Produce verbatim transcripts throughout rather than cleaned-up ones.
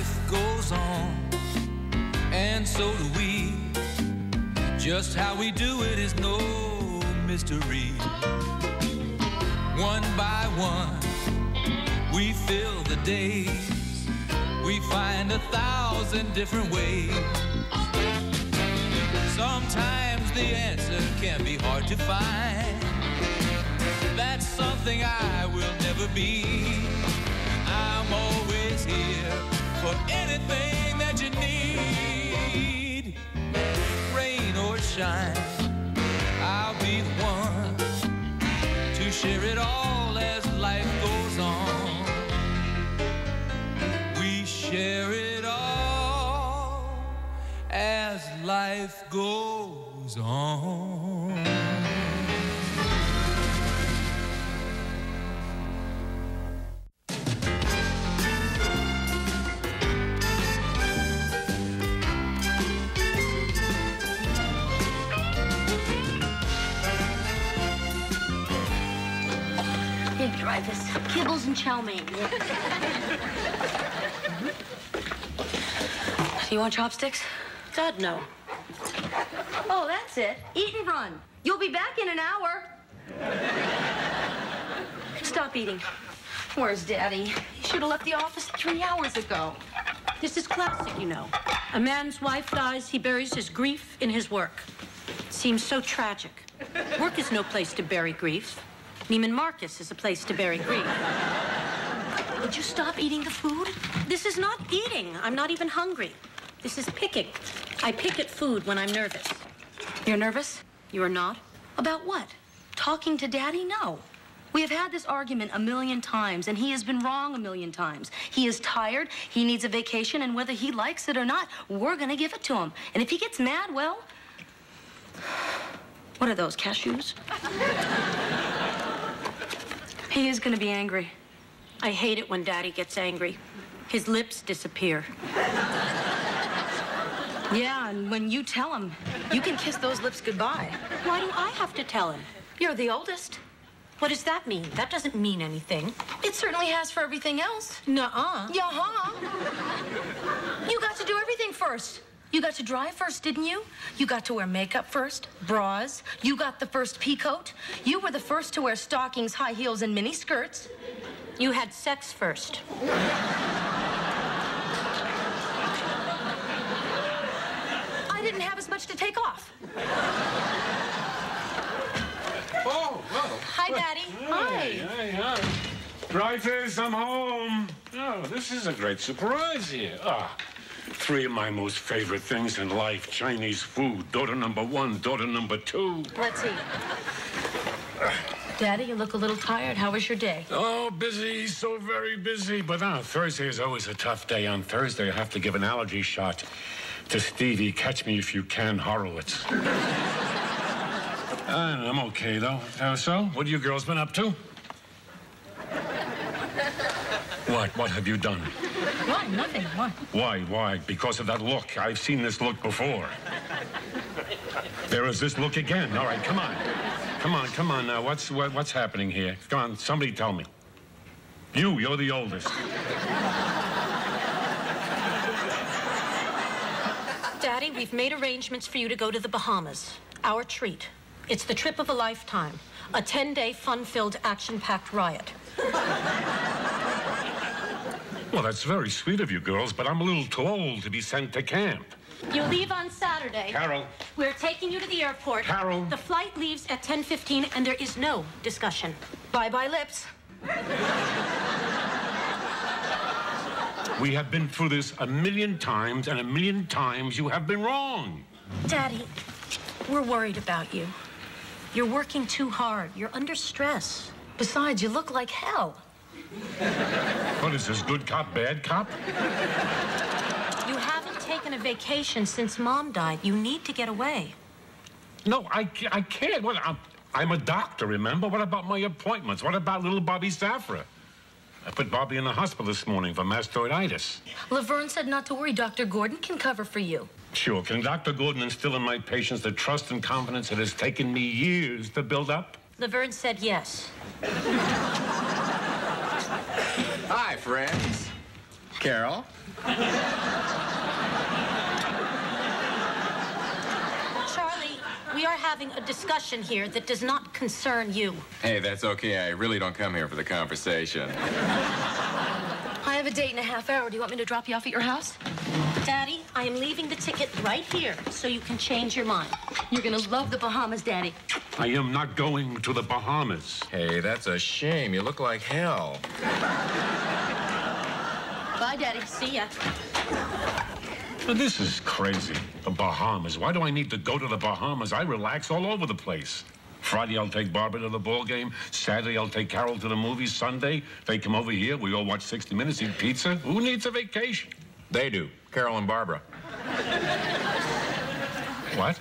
life goes on, and so do we. Just how we do it is no mystery. One by one, we fill the days. We find a thousand different ways. Sometimes the answer can be hard to find. That's something I will never be. I'm always here for anything that you need. Rain or shine, I'll be the one to share it all as life goes on. We share it all as life goes on. Dreyfus, kibbles and chow mein. Do you want chopsticks? God, no. Oh, that's it. Eat and run. You'll be back in an hour. Stop eating. Where's Daddy? He should have left the office three hours ago. This is classic, you know. A man's wife dies, he buries his grief in his work. It seems so tragic. Work is no place to bury grief. Neiman Marcus is a place to bury grief. Would you stop eating the food? This is not eating. I'm not even hungry. This is picking. I pick at food when I'm nervous. You're nervous? You are not. About what? Talking to Daddy? No. We have had this argument a million times, and he has been wrong a million times. He is tired, he needs a vacation, and whether he likes it or not, we're gonna give it to him. And if he gets mad, well... What are those, cashews? He is going to be angry. I hate it when Daddy gets angry. His lips disappear. Yeah, and when you tell him, you can kiss those lips goodbye. Why do I have to tell him? You're the oldest. What does that mean? That doesn't mean anything. It certainly has for everything else. Nuh-uh. Yeah-huh. You got to do everything first. You got to drive first, didn't you? You got to wear makeup first, bras. You got the first pea coat. You were the first to wear stockings, high heels, and mini skirts. You had sex first. I didn't have as much to take off. Oh, well. Hi, Daddy. Hi. Hi, hi. hi. Dreyfus, I'm home. Oh, this is a great surprise here. Ah. Three of my most favorite things in life, Chinese food, daughter number one, daughter number two. Let's eat. Daddy, you look a little tired. How was your day? Oh, busy, so very busy. But uh, Thursday is always a tough day. On Thursday, I have to give an allergy shot to Stevie. Catch me if you can, Horowitz. uh, I'm okay, though. Uh, so, what have you girls been up to? What? What have you done? Why? Nothing. Why? Why? Why? Because of that look. I've seen this look before. There is this look again. All right, come on. Come on, come on now. What's, what, what's happening here? Come on, somebody tell me. You, you're the oldest. Daddy, we've made arrangements for you to go to the Bahamas. Our treat. It's the trip of a lifetime. A ten-day fun-filled, action-packed riot. Well, that's very sweet of you girls, but I'm a little too old to be sent to camp. You leave on Saturday. Carol. We're taking you to the airport. Carol. The flight leaves at ten fifteen, and there is no discussion. Bye-bye, lips. We have been through this a million times, and a million times you have been wrong. Daddy, we're worried about you. You're working too hard. You're under stress. Besides, you look like hell. What is this, good cop, bad cop? You haven't taken a vacation since Mom died. You need to get away. No, I, I can't. Well, I'm, I'm a doctor, remember? What about my appointments? What about little Bobby Safra? I put Bobby in the hospital this morning for mastoiditis. Laverne said not to worry. Doctor Gordon can cover for you. Sure. Can Doctor Gordon instill in my patients the trust and confidence that has taken me years to build up? Laverne said yes. Hi, friends. Carol. Charlie, we are having a discussion here that does not concern you. Hey, that's okay. I really don't come here for the conversation. I have a date in a half hour. Do you want me to drop you off at your house? Daddy, I am leaving the ticket right here so you can change your mind. You're gonna love the Bahamas, Daddy. I am not going to the Bahamas. Hey, that's a shame. You look like hell. Bye, Daddy. See ya. Well, this is crazy. The Bahamas. Why do I need to go to the Bahamas? I relax all over the place. Friday, I'll take Barbara to the ball game. Saturday, I'll take Carol to the movies. Sunday, they come over here. We all watch sixty minutes, eat pizza. Who needs a vacation? They do. Carol and Barbara. What?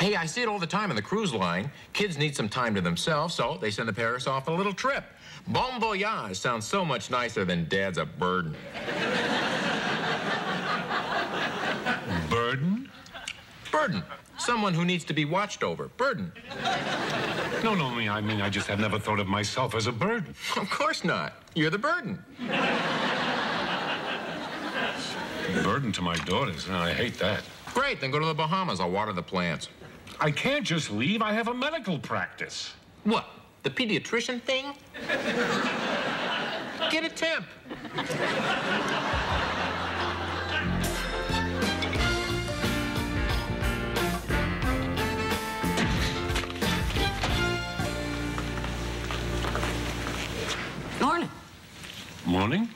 Hey, I see it all the time in the cruise line. Kids need some time to themselves, so they send the parents off on a little trip. Bon voyage sounds so much nicer than Dad's a burden. Burden? Burden. Someone who needs to be watched over. Burden. No, no, me. I mean, I just have never thought of myself as a burden. Of course not. You're the burden. Burden to my daughters. No, I hate that. Great, then go to the Bahamas. I'll water the plants. I can't just leave. I have a medical practice. What? The pediatrician thing? Get a temp. Morning. Morning?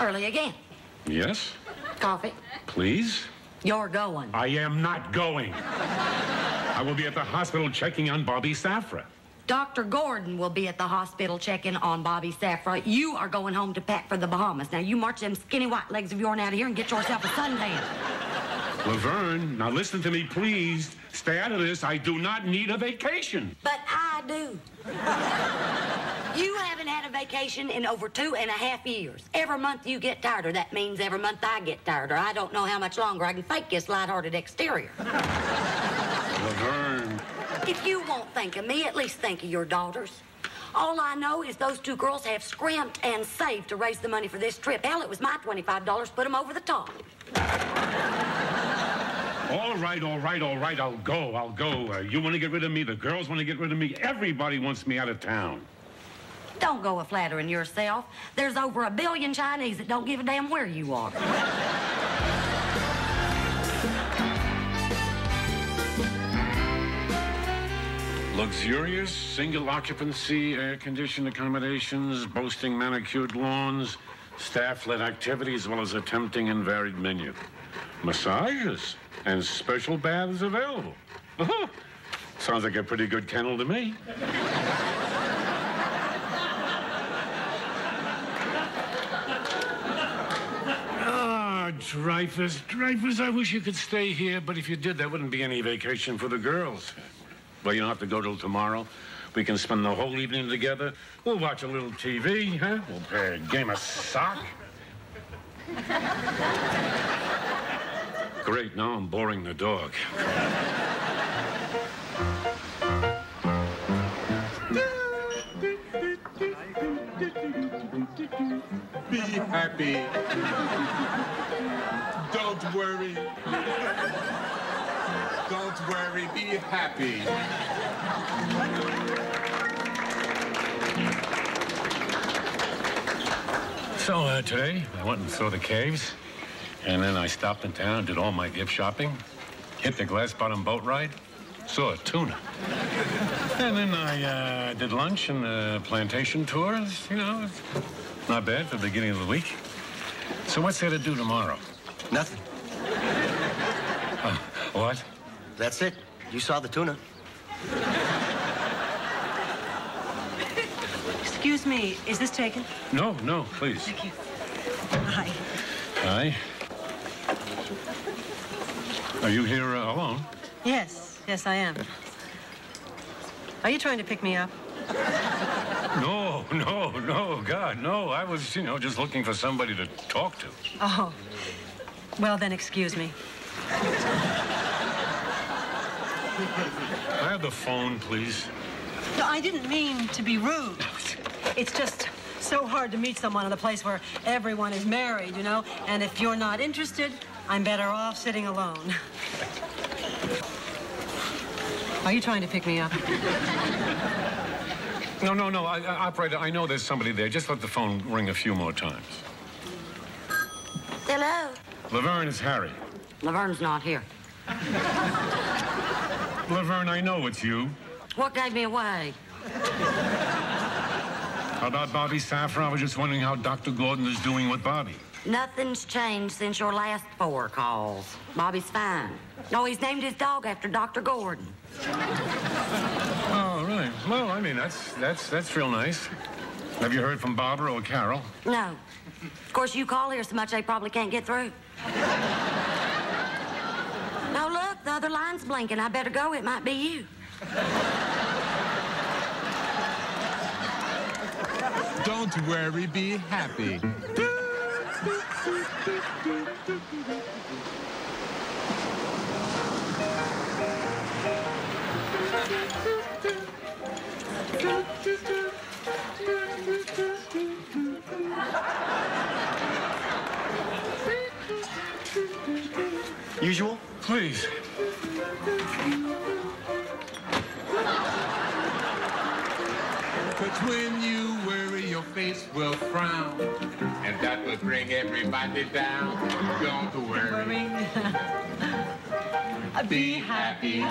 Early again. Yes. Coffee. Please? You're going. I am not going. I will be at the hospital checking on Bobby Safra. Doctor Gordon will be at the hospital checking on Bobby Safra. You are going home to pack for the Bahamas. Now, you march them skinny white legs of yours out of here and get yourself a suntan. Laverne, now listen to me, please. Stay out of this. I do not need a vacation. But I do. You haven't had a vacation in over two and a half years. Every month you get tireder. That means every month I get tireder. I don't know how much longer I can fake this lighthearted exterior. Laverne. If you won't think of me, at least think of your daughters. All I know is those two girls have scrimped and saved to raise the money for this trip. Hell, it was my twenty-five dollars. Put them over the top. All right, all right, all right. I'll go. I'll go. Uh, you want to get rid of me. The girls want to get rid of me. Everybody wants me out of town. Don't go a-flattering yourself. There's over a billion Chinese that don't give a damn where you are. Luxurious, single-occupancy, air-conditioned accommodations, boasting manicured lawns, staff-led activities, as well as a tempting and varied menu. Massages and special baths available. Uh-huh. Sounds like a pretty good kennel to me. Dreyfus, Dreyfus, I wish you could stay here, but if you did, there wouldn't be any vacation for the girls. Well, you don't have to go till tomorrow. We can spend the whole evening together. We'll watch a little T V, huh? We'll play a game of sock. Great, now I'm boring the dog. Be happy. Don't worry. Don't worry. Be happy. So, uh, today, I went and saw the caves. And then I stopped in town and did all my gift shopping. Hit the glass-bottom boat ride. Saw a tuna. And then I uh, did lunch and uh, plantation tours. You know, it's not bad for the beginning of the week. So what's there to do tomorrow? Nothing. Uh, what? That's it. You saw the tuna. Excuse me, is this taken? No, no, please. Thank you. Hi. Hi. Are you here uh, alone? Yes, yes, I am. Are you trying to pick me up? No, no, no, God, no. I was, you know, just looking for somebody to talk to. Oh. Well, then, excuse me. Can I have the phone, please? No, I didn't mean to be rude. It's just so hard to meet someone in a place where everyone is married, you know? And if you're not interested, I'm better off sitting alone. Are you trying to pick me up? No, no, no. I, I, operator, I know there's somebody there. Just let the phone ring a few more times. Hello? Laverne, it's Harry. Laverne's not here. Laverne, I know it's you. What gave me away? How about Bobby Safra? I was just wondering how Doctor Gordon is doing with Bobby. Nothing's changed since your last four calls. Bobby's fine. No, he's named his dog after Doctor Gordon. Oh, really? Well, I mean, that's, that's, that's real nice. Have you heard from Barbara or Carol? No. Of course, you call here so much they probably can't get through. No, look, the other line's blinking. I better go. It might be you. Don't worry, be happy. Usual? Please. But when you worry, your face will frown, and that will bring everybody down. Don't worry. Be happy.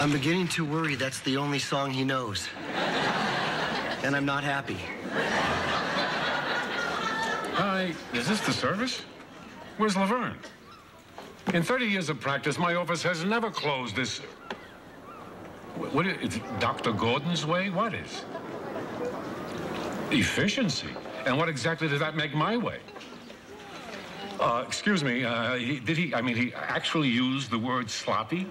I'm beginning to worry that's the only song he knows. And I'm not happy. Hi, is this the service? Where's Laverne? In thirty years of practice, my office has never closed this... What, what is, it's Doctor Gordon's way? What is? Efficiency. And what exactly does that make my way? Uh, excuse me, uh, he, did he, I mean, he actually used the word sloppy?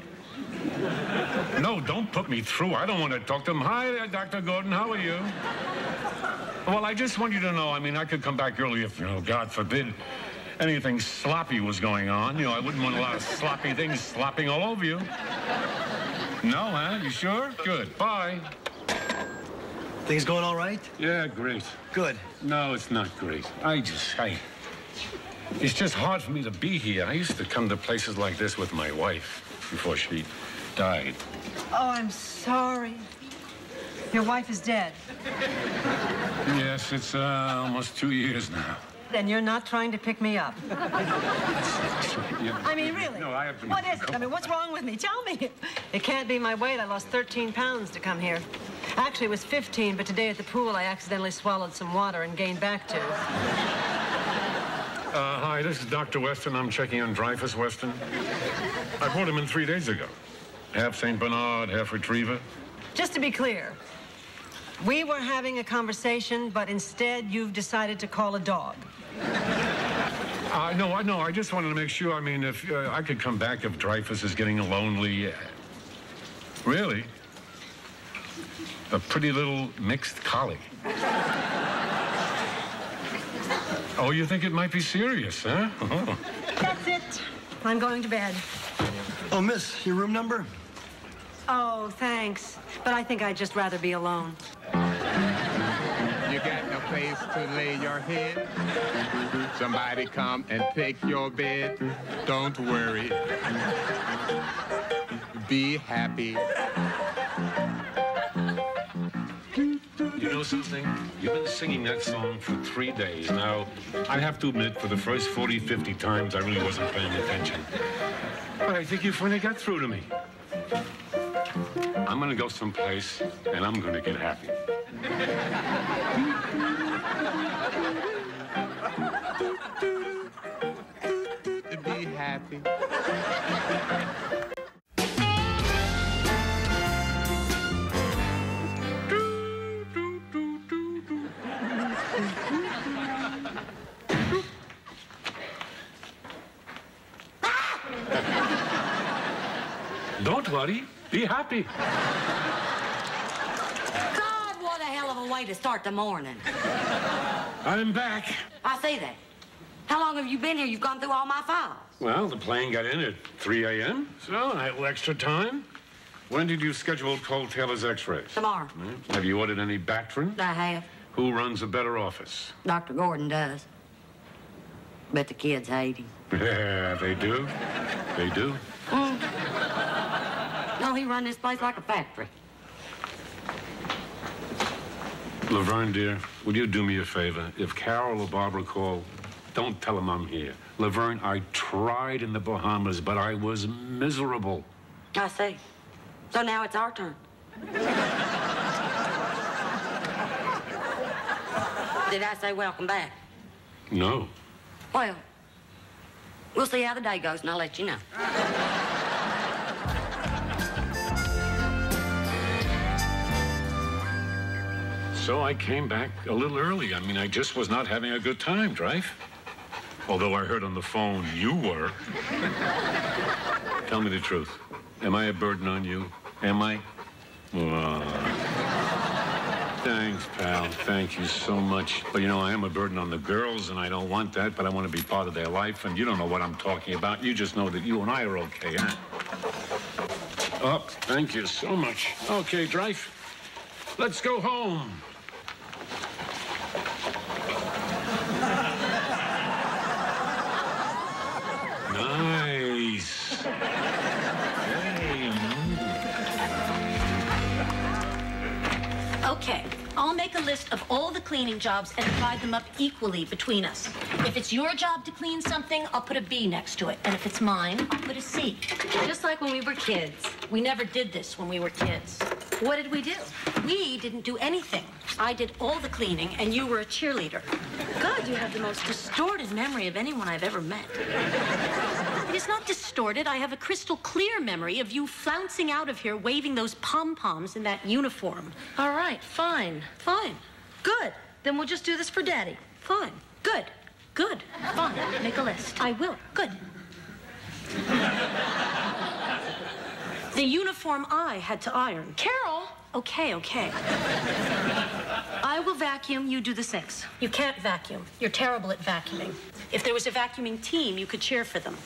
No, don't put me through. I don't want to talk to him. Hi there, Doctor Gordon, how are you? Well, I just want you to know, I mean, I could come back early if, you know, God forbid, anything sloppy was going on. You know, I wouldn't want a lot of sloppy things slopping all over you. No, huh? You sure? Good. Bye. Things going all right? Yeah, great. Good. No, it's not great. I just, I... It's just hard for me to be here. I used to come to places like this with my wife before she died. Oh, I'm sorry. Your wife is dead. Yes, it's uh, almost two years now. And you're not trying to pick me up. I mean, really? No, I have to... What is it? I mean, what's wrong with me? Tell me. It can't be my weight. I lost thirteen pounds to come here. Actually, it was fifteen, but today at the pool, I accidentally swallowed some water and gained back two. Uh, hi, this is Doctor Weston. I'm checking on Dreyfus Weston. I brought him in three days ago. Half Saint Bernard, half Retriever. Just to be clear, we were having a conversation, but instead you've decided to call a dog. Uh, no, I, no, I just wanted to make sure. I mean, if uh, I could come back if Dreyfus is getting lonely. Really? A pretty little mixed collie. Oh, you think it might be serious, huh? Oh. That's it. I'm going to bed. Oh, miss, your room number? Oh, thanks. But I think I'd just rather be alone. You got no place to lay your head. Somebody come and take your bed. Don't worry. Be happy. You know something? You've been singing that song for three days. Now, I have to admit, for the first forty, fifty times, I really wasn't paying attention. But I think you finally got through to me. I'm gonna go someplace, and I'm gonna get happy. Be happy. Don't worry. Be happy. God, what a hell of a way to start the morning. I'm back. I see that. How long have you been here? You've gone through all my files. Well, the plane got in at three A M, so I had extra time. When did you schedule Cole Taylor's x-rays? Tomorrow. Mm-hmm. Have you ordered any Bactrin? I have. Who runs a better office? Doctor Gordon does. But the kids hate him. Yeah, they do. They do. Mm. No, he runs this place like a factory. Laverne, dear, would you do me a favor? If Carol or Barbara call, don't tell them I'm here. Laverne, I tried in the Bahamas, but I was miserable. I see. So now it's our turn. Did I say welcome back? No. Well, we'll see how the day goes, and I'll let you know. So I came back a little early. I mean, I just was not having a good time, Dreyfus. Although I heard on the phone you were. Tell me the truth. Am I a burden on you? Am I? Oh. Thanks, pal. Thank you so much. But, you know, I am a burden on the girls, and I don't want that, but I want to be part of their life, and you don't know what I'm talking about. You just know that you and I are okay, huh? Oh, thank you so much. Okay, Dreyfus, let's go home. Nice. Okay, I'll make a list of all the cleaning jobs and divide them up equally between us. If it's your job to clean something, I'll put a B next to it. And if it's mine, I'll put a C. Just like when we were kids. We never did this when we were kids. What did we do? We didn't do anything. I did all the cleaning, and you were a cheerleader. God, you have the most distorted memory of anyone I've ever met. It is not distorted. I have a crystal clear memory of you flouncing out of here waving those pom-poms in that uniform. All right, fine. Fine. Good. Then we'll just do this for Daddy. Fine. Good. Good. Fine. Make a list. I will. Good. The uniform I had to iron. Carol! Okay, okay. I will vacuum, you do the sinks. You can't vacuum. You're terrible at vacuuming. If there was a vacuuming team, you could cheer for them.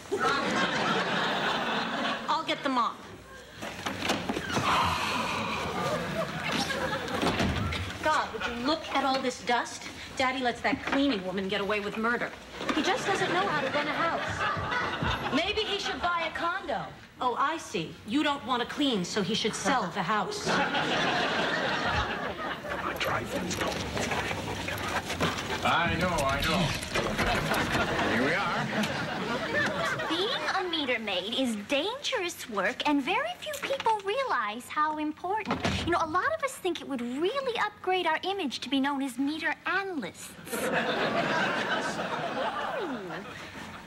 I'll get the mop. God, would you look at all this dust? Daddy lets that cleaning woman get away with murder. He just doesn't know how to rent a house. Maybe he should buy a condo. Oh, I see. You don't want to clean, so he should sell the house. Come on, try things. Come on. I know, I know. Here we are. Being a meter maid is dangerous work, and very few people realize how important. You know, a lot of us think it would really upgrade our image to be known as meter analysts. hmm.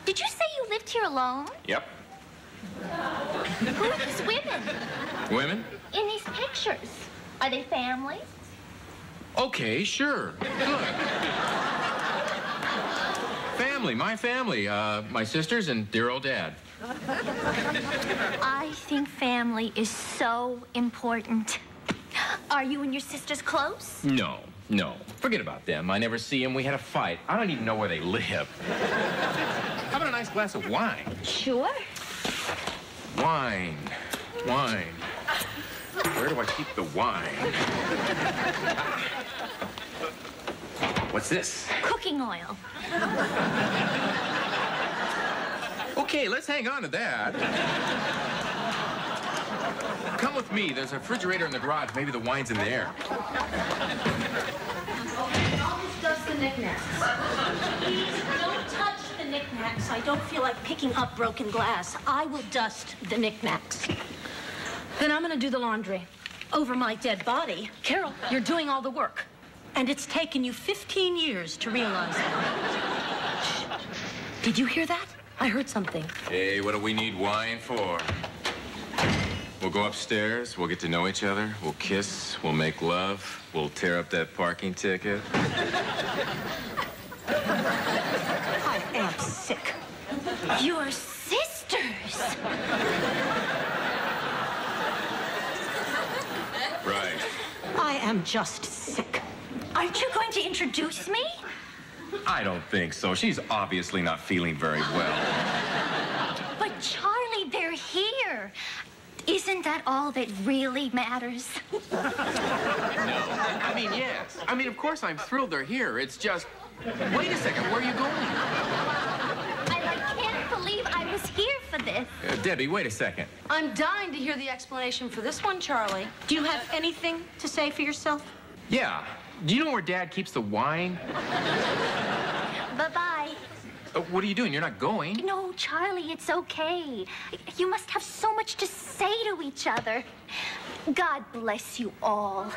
Did you say you lived here alone? Yep. Who are these women? Women? In these pictures. Are they family? Okay, sure. Good. Family, my family. Uh, my sisters and dear old dad. I think family is so important. Are you and your sisters close? No, no. Forget about them. I never see them. We had a fight. I don't even know where they live. How about a nice glass of wine? Sure. Wine, wine. Where do I keep the wine? What's this? Cooking oil. Okay, let's hang on to that. Come with me. There's a refrigerator in the garage. Maybe the wine's in there. I'll discuss the knickknacks. Please don't touch. Knickknacks. I don't feel like picking up broken glass. I will dust the knickknacks. Then I'm gonna do the laundry. Over my dead body. Carol, you're doing all the work. And it's taken you fifteen years to realize it. Did you hear that? I heard something. Hey, what do we need wine for? We'll go upstairs, we'll get to know each other, we'll kiss, we'll make love, we'll tear up that parking ticket. I am sick. Your sisters. Right. I am just sick. Aren't you going to introduce me? I don't think so. She's obviously not feeling very well. But Charlie, they're here. Isn't that all that really matters? No. I mean, yes. I mean, of course I'm thrilled they're here. It's just... Wait a second, where are you going? I, like, can't believe I was here for this. Uh, Debbie, wait a second. I'm dying to hear the explanation for this one, Charlie. Do you have anything to say for yourself? Yeah. Do you know where Dad keeps the wine? Bye-bye. Uh, what are you doing? You're not going. No, Charlie, it's okay. You must have so much to say to each other. God bless you all.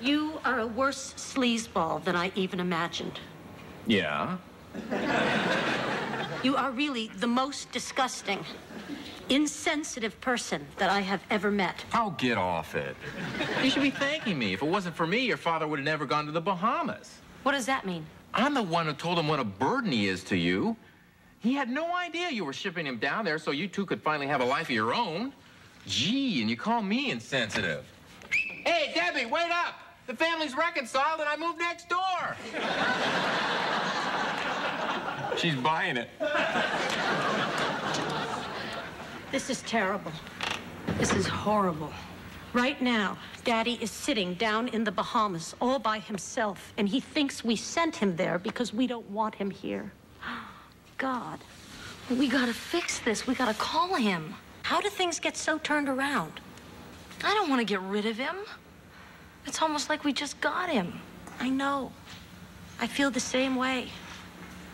You are a worse sleazeball than I even imagined. Yeah? You are really the most disgusting, insensitive person that I have ever met. I'll get off it. You should be thanking me. If it wasn't for me, your father would have never gone to the Bahamas. What does that mean? I'm the one who told him what a burden he is to you. He had no idea you were shipping him down there so you two could finally have a life of your own. Gee, and you call me insensitive. Hey, Debbie, wait up! The family's reconciled and I moved next door! She's buying it. This is terrible. This is horrible. Right now, Daddy is sitting down in the Bahamas all by himself, and he thinks we sent him there because we don't want him here. God. We gotta fix this. We gotta call him. How do things get so turned around? I don't want to get rid of him. It's almost like we just got him. I know. I feel the same way.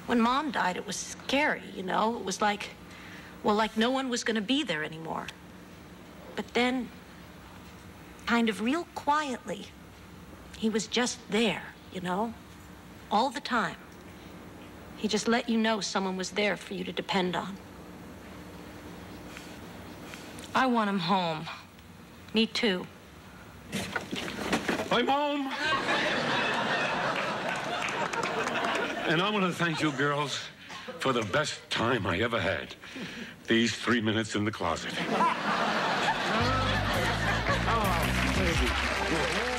When Mom died, it was scary, you know? It was like, well, like no one was going to be there anymore. But then, kind of real quietly, he was just there, you know? All the time. He just let you know someone was there for you to depend on. I want him home. Me too. I'm home. And I want to thank you girls for the best time I ever had. These three minutes in the closet. Oh, baby.